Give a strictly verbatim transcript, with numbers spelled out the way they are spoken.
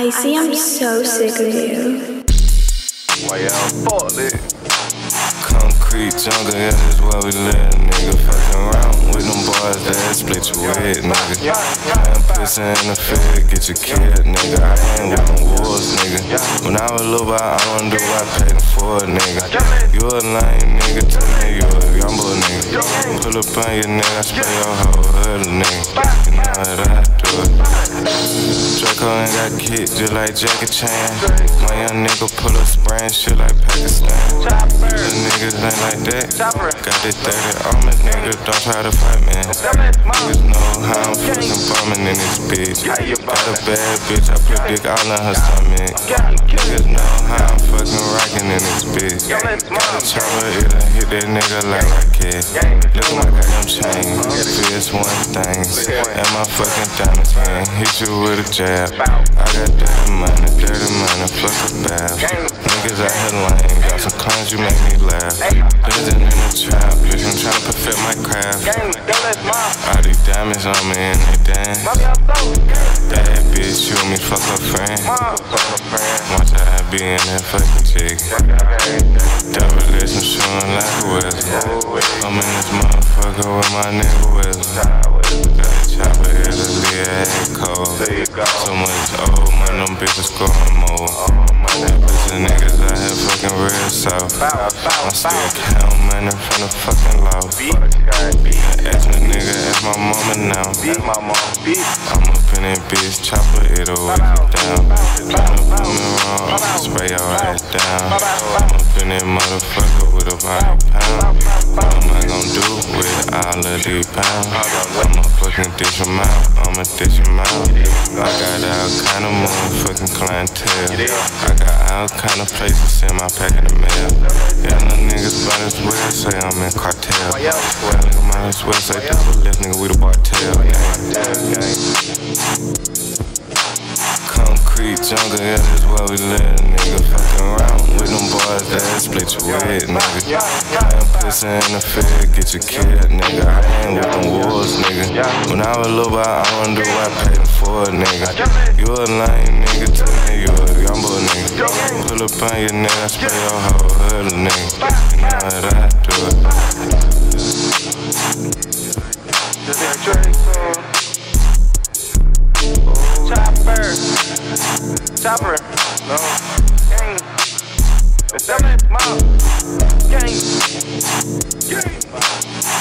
I see I'm so sick of you. Why y'all ballin'? Concrete jungle, yeah, that's where we live, nigga. Fuckin' around with them boys that split you with, nigga. I ain't pissing in the field, get your kid, nigga. I ain't with them wolves, nigga. When I was little boy, I wonder why I paid them for it, nigga. You a lame nigga, tell me you a gumbo, nigga. Pull up on your nigga, I spray your whole hood, nigga. You know how that. Draco ain't got kicked just like Jackie Chan. My young nigga pull up spraying shit like Pakistan. These niggas ain't like that. Got this thirty on me, nigga, don't try to fight, man. Niggas know how I'm fucking bombing in this bitch. Got a bad bitch, I put dick all in her stomach. Niggas know how I'm fucking rocking in this bitch. Got a chopper, it I hit that nigga like my kid. Look like I am chain, fist one thing. And my fucking diamonds ring, hit you with a jab. I got dirty money, dirty money, plus a bath. Niggas out here lame, got some clones, you make me laugh. Legend in the trap, bitch, I'm tryna perfect my craft. All these diamonds on me and they dance. Bad bitch, you and me fuck a friend. Watch how I be in that fucking chick. Double this, I'm showing like a whistle. I'm in this motherfucker with my nigga whistle. Got a chopper, it'll leave your head cold. So much old money, them bitches scoring more. That bitch and niggas out here fucking real soft. I'm still counting money from the fucking law. Ask my nigga, ask my mama now. I'm up in that bitch, chopper, it'll whip you down. Tryna put me wrong, I'm gonna spray your ass down. I'm up in that motherfucker with a hundred pound. What am I gonna do with all of these pounds? I'ma fucking dish them out, I'ma dish them out. I got all kind of motherfucking clientele. I got all kind of places in my pack in the mail. Yeah, no niggas by this well say I'm in cartel. Well, nigga might as well say double lift, nigga, we the Bartel. Concrete jungle, yeah, that's where we live, nigga. Fucking around with them boys that split you with, nigga. I ain't pissing in the field, get your kid, nigga. I ain't with them wolves, nigga. When I was little boy, I wonder why I paid them for it, nigga. You a lame nigga, tell me you a gumbo, nigga. Pull up on your nigga, I spray your whole hood, nigga. You know how that I do it. Chopper, chopper, no, gang, it's that mouth, gang, gang.